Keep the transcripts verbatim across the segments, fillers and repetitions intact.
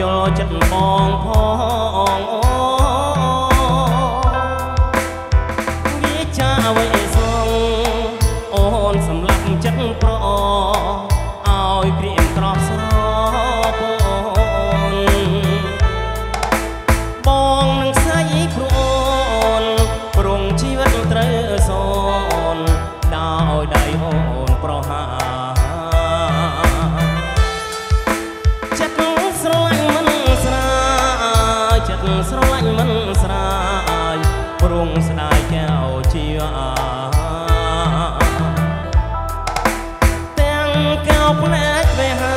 ย่อจัดมองพองวิชาไว้ทรงโอนสำหรับจัดปลอเอาเปลี่ยนตรอบสอบบองหนังสายครูนปรุงชีวิตเตรสอนดาวได้โอนปลอหาสลายมันสลายปรุงสลายแก้วชีวาแต่งแก้วแปลกไปหา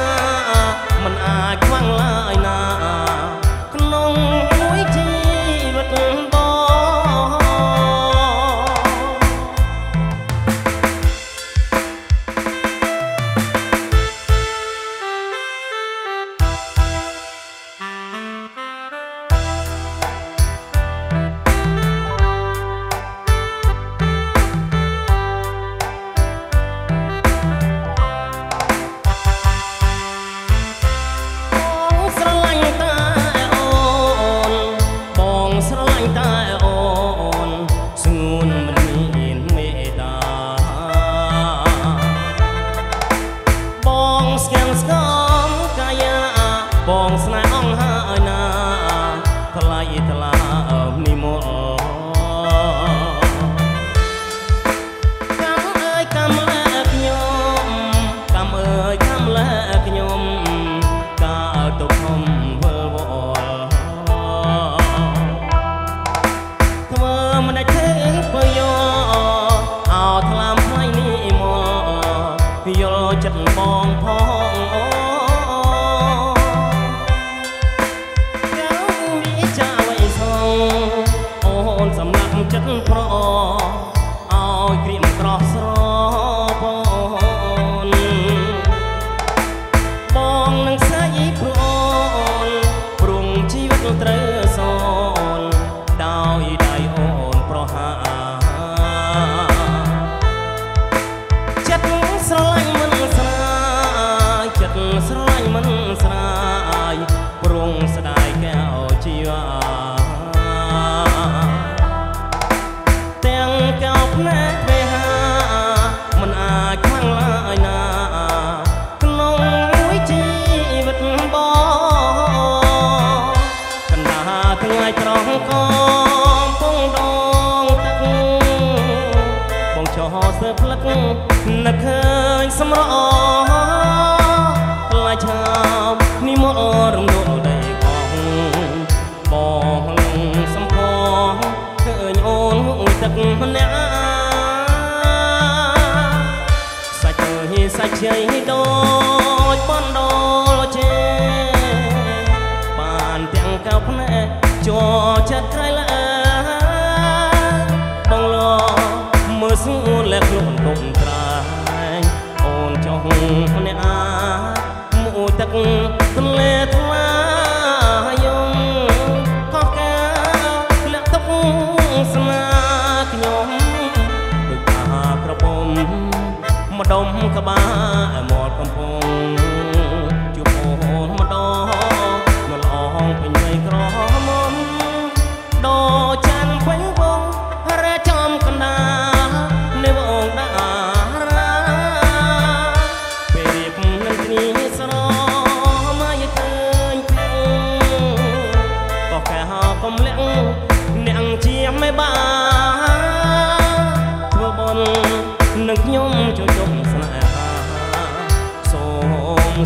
มันอาจว่างลายนากลงมุ้ยชีวิตบอนักเคยสำรองลายชาวนิมอรุ่งโดดได้กองบอกลงสำพองเคยโอนหุ่นตักมันนะใส่เธอให้ใส่ใจให้โดดป้อนโดดเจ็บบานเตียงเก่าพนักจอจัดใครละบองลอเมื่อสูญและกลุ่มตุ่มตรายโอนจองคนในอาหมู่ตักทะเลทลายงก็แก้วและตะปูสนาขยมดูตากระปมมาดมกระบาหมดกำปงจูบโอนมาดอมาลองเป็นใจกรอมมดอจันไว้วงแร่จอมกันดา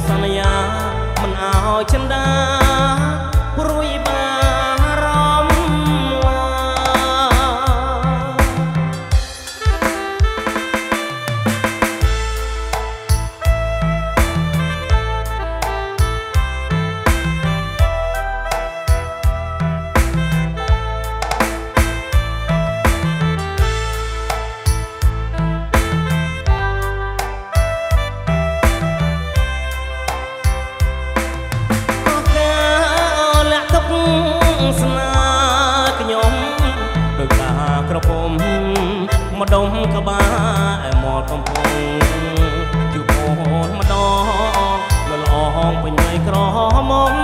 สัญญามันเอาฉันได้รุยบารมลาดมกระบาหมอดกำพงอยู่โผล่มาดอกมาลองเป็นไงกระหม่อม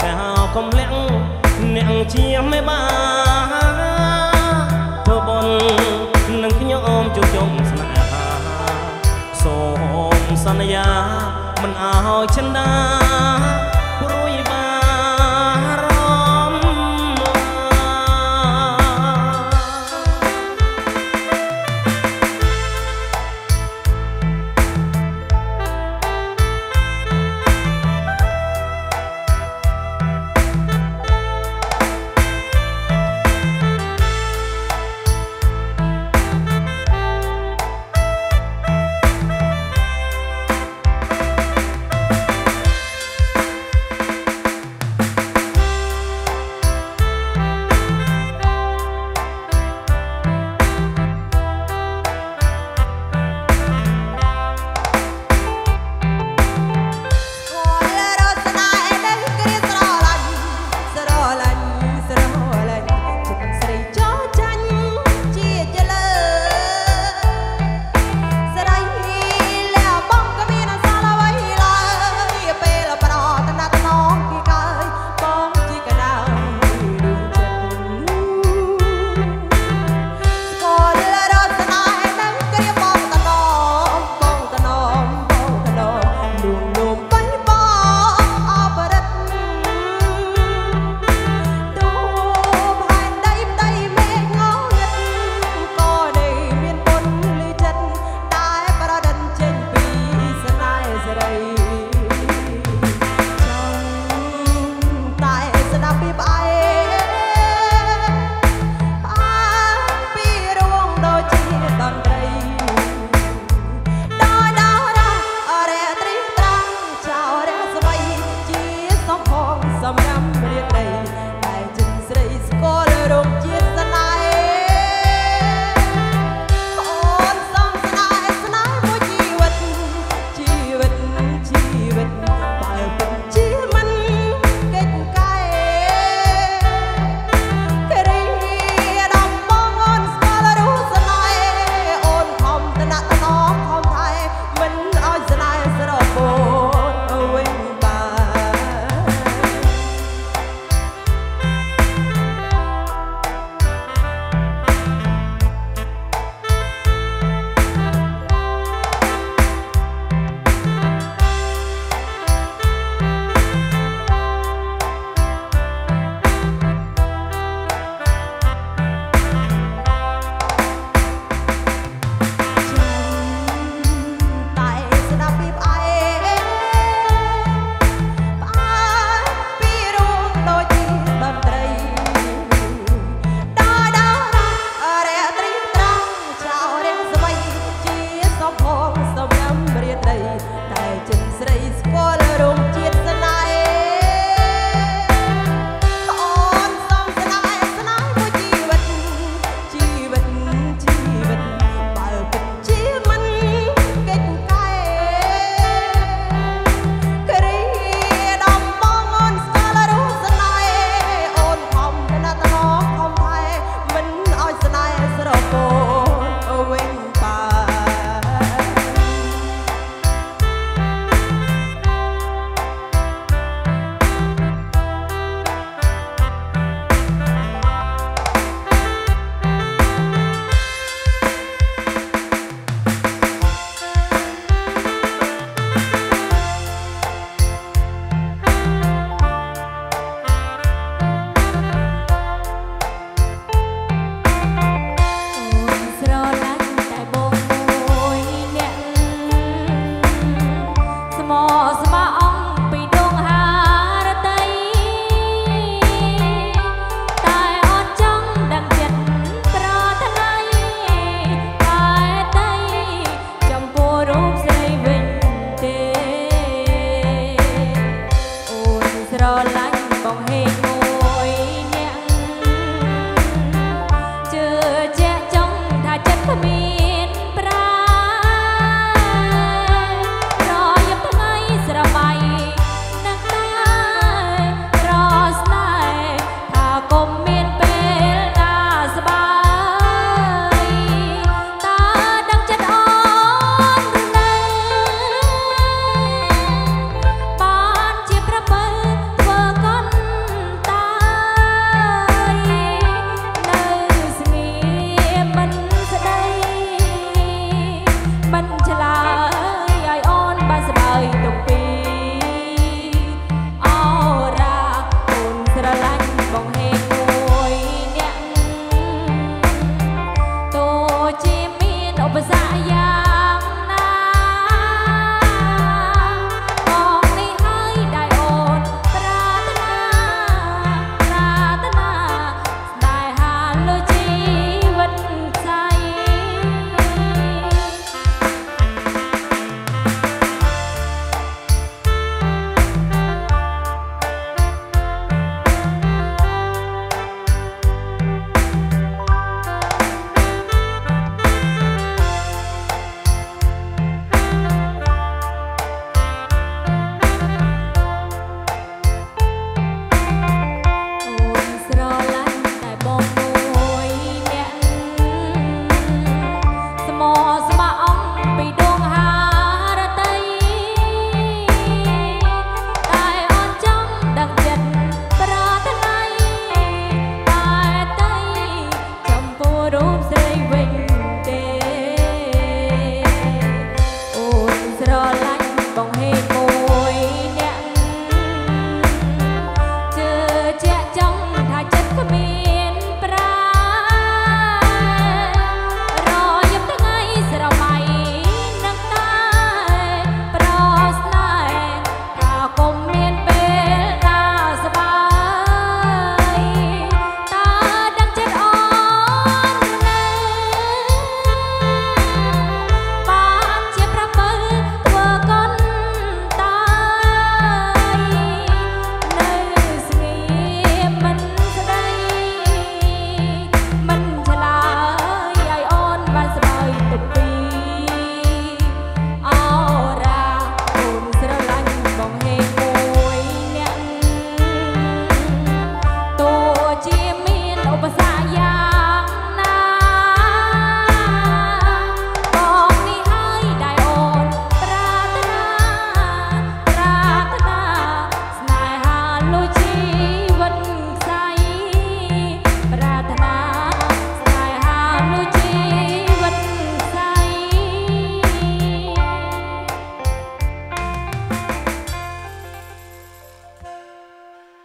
cao không lẽng nặng chia mấy ba thơ bon nâng cái nhóm chung chung sanh sôm sanh ya mình ao chân đa rồi ba rom Hãy subscribe cho kênh Ghiền Mì Gõ để không bỏ lỡ những video hấp dẫn.